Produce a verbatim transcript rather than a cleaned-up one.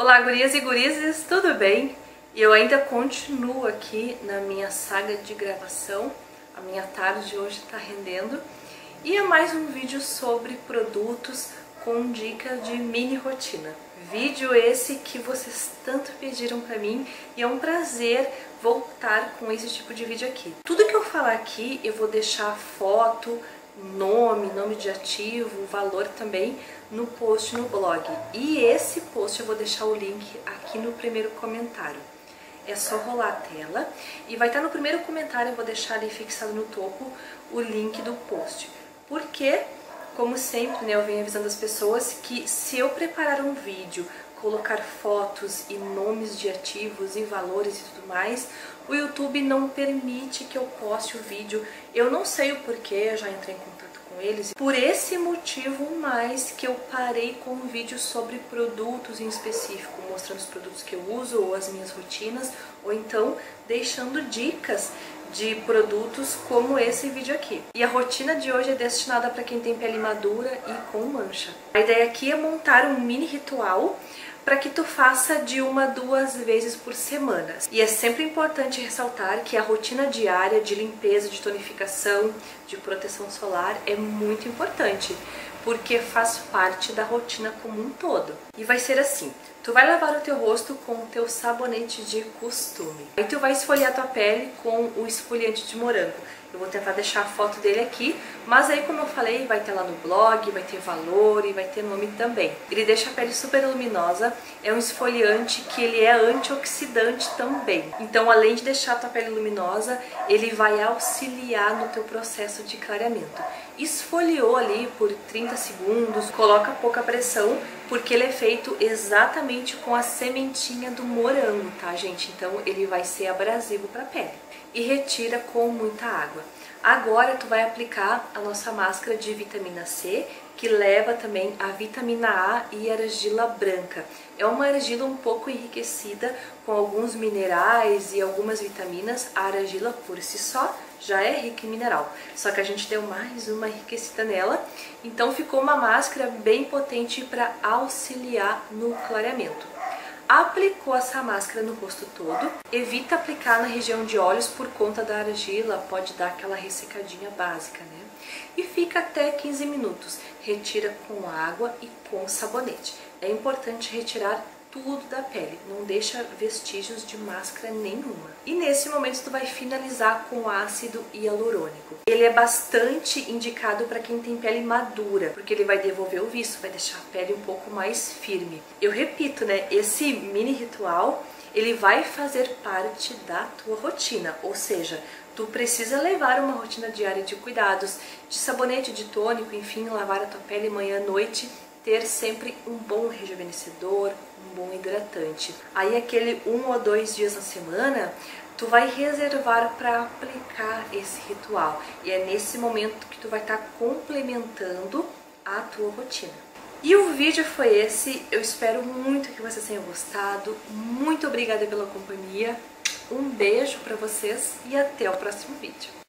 Olá gurias e gurizes, tudo bem? E eu ainda continuo aqui na minha saga de gravação, a minha tarde hoje tá rendendo, e é mais um vídeo sobre produtos com dica de mini rotina. Vídeo esse que vocês tanto pediram pra mim e é um prazer voltar com esse tipo de vídeo aqui. Tudo que eu falar aqui eu vou deixar foto, nome, nome de ativo, valor também no post no blog. E esse post eu vou deixar o link aqui no primeiro comentário. É só rolar a tela e vai estar no primeiro comentário, eu vou deixar ali fixado no topo o link do post. Porque, como sempre, né, eu venho avisando as pessoas que se eu preparar um vídeo, colocar fotos e nomes de ativos e valores e tudo mais, o YouTube não permite que eu poste o vídeo. Eu não sei o porquê, eu já entrei em contato com eles. Por esse motivo mais que eu parei com um vídeo sobre produtos em específico, mostrando os produtos que eu uso ou as minhas rotinas, ou então deixando dicas de produtos como esse vídeo aqui. E a rotina de hoje é destinada para quem tem pele madura e com mancha. A ideia aqui é montar um mini ritual para que tu faça de uma a duas vezes por semana. E é sempre importante ressaltar que a rotina diária de limpeza, de tonificação, de proteção solar é muito importante, porque faz parte da rotina como um todo. E vai ser assim, tu vai lavar o teu rosto com o teu sabonete de costume. Aí tu vai esfoliar tua pele com o esfoliante de morango. Eu vou tentar deixar a foto dele aqui, mas aí, como eu falei, vai ter lá no blog, vai ter valor e vai ter nome também. Ele deixa a pele super luminosa, é um esfoliante que ele é antioxidante também. Então, além de deixar a tua pele luminosa, ele vai auxiliar no teu processo de clareamento. Esfoliou ali por trinta segundos, coloca pouca pressão, porque ele é feito exatamente com a sementinha do morango, tá, gente? Então, ele vai ser abrasivo para a pele. E retira com muita água. Agora tu vai aplicar a nossa máscara de vitamina C, que leva também a vitamina A e a argila branca. É uma argila um pouco enriquecida com alguns minerais e algumas vitaminas. A argila por si só já é rica em mineral, só que a gente deu mais uma enriquecida nela, então ficou uma máscara bem potente para auxiliar no clareamento. Aplicou essa máscara no rosto todo, evita aplicar na região de olhos por conta da argila, pode dar aquela ressecadinha básica, né? E fica até quinze minutos, retira com água e com sabonete. É importante retirar tudo da pele, não deixa vestígios de máscara nenhuma. E nesse momento tu vai finalizar com ácido hialurônico. Ele é bastante indicado para quem tem pele madura, porque ele vai devolver o viço, vai deixar a pele um pouco mais firme. Eu repito, né, esse mini ritual, ele vai fazer parte da tua rotina, ou seja, tu precisa levar uma rotina diária de cuidados, de sabonete, de tônico, enfim, lavar a tua pele manhã à noite, ter sempre um bom rejuvenescedor, um bom hidratante. Aí aquele um ou dois dias na semana, tu vai reservar para aplicar esse ritual. E é nesse momento que tu vai estar complementando a tua rotina. E o vídeo foi esse. Eu espero muito que vocês tenham gostado. Muito obrigada pela companhia. Um beijo para vocês e até o próximo vídeo.